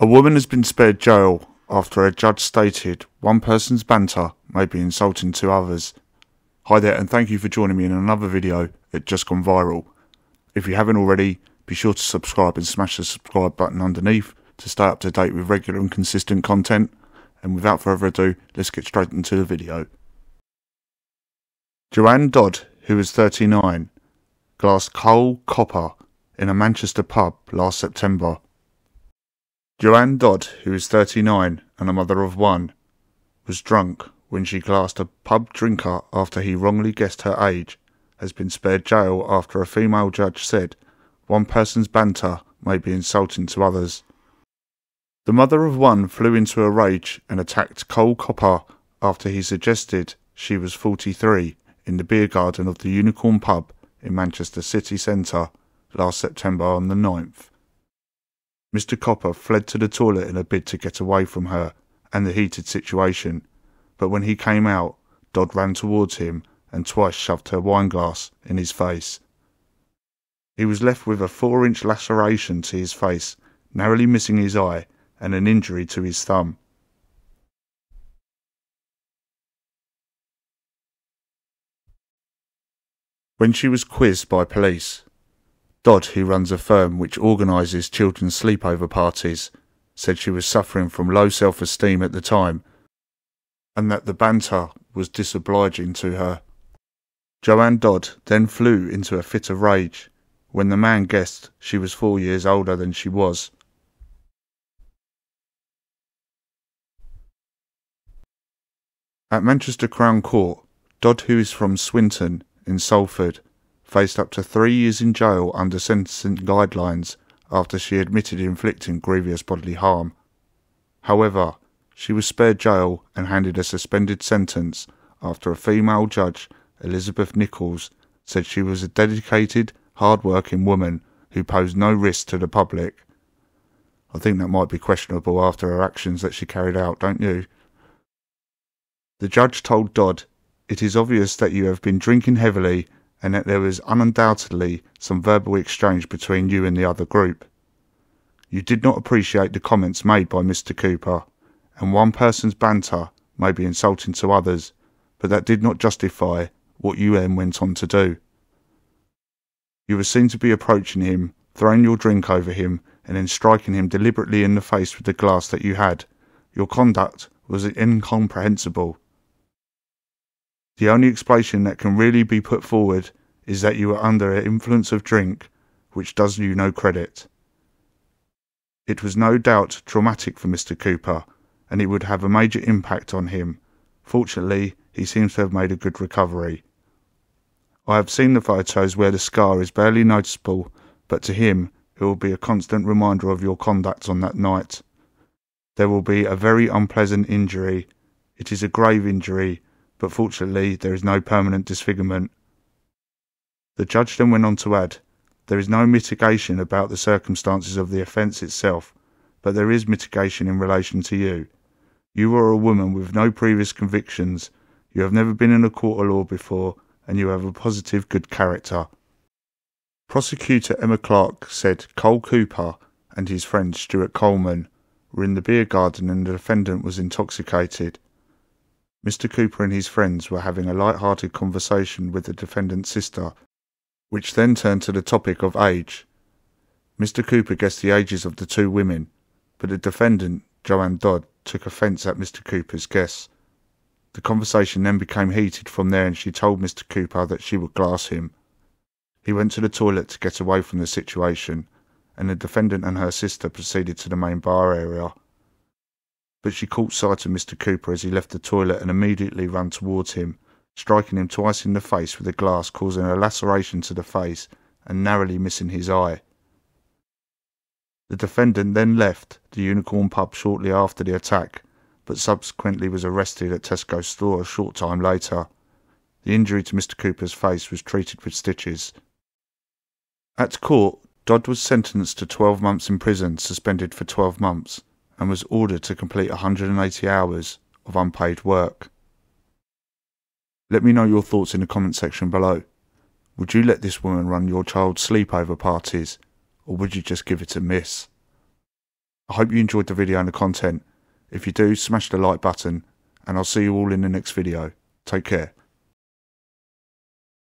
A woman has been spared jail after a judge stated one person's banter may be insulting to others. Hi there, and thank you for joining me in another video at Just Gone Viral. If you haven't already, be sure to subscribe and smash the subscribe button underneath to stay up to date with regular and consistent content. And without further ado, let's get straight into the video. Joanne Dodd, who was 39, glassed Cole Cooper in a Manchester pub last September. Joanne Dodd, who is 39 and a mother of one, was drunk when she glassed a pub drinker after he wrongly guessed her age, has been spared jail after a female judge said one person's banter may be insulting to others. The mother of one flew into a rage and attacked Cole Cooper after he suggested she was 43 in the beer garden of the Unicorn Pub in Manchester city centre last September on the 9th. Mr. Cooper fled to the toilet in a bid to get away from her and the heated situation, but when he came out, Dodd ran towards him and twice shoved her wine glass in his face. He was left with a 4-inch laceration to his face, narrowly missing his eye, and an injury to his thumb. When she was quizzed by police, Dodd, who runs a firm which organises children's sleepover parties, said she was suffering from low self-esteem at the time and that the banter was disobliging to her. Joanne Dodd then flew into a fit of rage when the man guessed she was 4 years older than she was. At Manchester Crown Court, Dodd, who is from Swinton in Salford, faced up to 3 years in jail under sentencing guidelines after she admitted inflicting grievous bodily harm. However, she was spared jail and handed a suspended sentence after a female judge, Elizabeth Nichols, said she was a dedicated, hard-working woman who posed no risk to the public. I think that might be questionable after her actions that she carried out, don't you? The judge told Dodd, "It is obvious that you have been drinking heavily and that there was undoubtedly some verbal exchange between you and the other group. You did not appreciate the comments made by Mr. Cooper, and one person's banter may be insulting to others, but that did not justify what you then went on to do. You were seen to be approaching him, throwing your drink over him, and then striking him deliberately in the face with the glass that you had. Your conduct was incomprehensible. The only explanation that can really be put forward is that you were under the influence of drink, which does you no credit. It was no doubt traumatic for Mr. Cooper, and it would have a major impact on him. Fortunately, he seems to have made a good recovery. I have seen the photos where the scar is barely noticeable, but to him, it will be a constant reminder of your conduct on that night. There will be a very unpleasant injury. It is a grave injury, but fortunately there is no permanent disfigurement." The judge then went on to add, "There is no mitigation about the circumstances of the offence itself, but there is mitigation in relation to you. You are a woman with no previous convictions, you have never been in a court of law before, and you have a positive good character." Prosecutor Emma Clark said Cole Cooper and his friend Stuart Coleman were in the beer garden and the defendant was intoxicated. Mr. Cooper and his friends were having a light-hearted conversation with the defendant's sister, which then turned to the topic of age. Mr. Cooper guessed the ages of the two women, but the defendant, Joanne Dodd, took offence at Mr. Cooper's guess. The conversation then became heated from there, and she told Mr. Cooper that she would glass him. He went to the toilet to get away from the situation, and the defendant and her sister proceeded to the main bar area. But she caught sight of Mr. Cooper as he left the toilet and immediately ran towards him, striking him twice in the face with a glass, causing a laceration to the face and narrowly missing his eye. The defendant then left the Unicorn Pub shortly after the attack, but subsequently was arrested at Tesco's store a short time later. The injury to Mr. Cooper's face was treated with stitches. At court, Dodd was sentenced to 12 months in prison, suspended for 12 months. And was ordered to complete 180 hours of unpaid work. Let me know your thoughts in the comment section below. Would you let this woman run your child's sleepover parties, or would you just give it a miss? I hope you enjoyed the video and the content. If you do, smash the like button, and I'll see you all in the next video. Take care.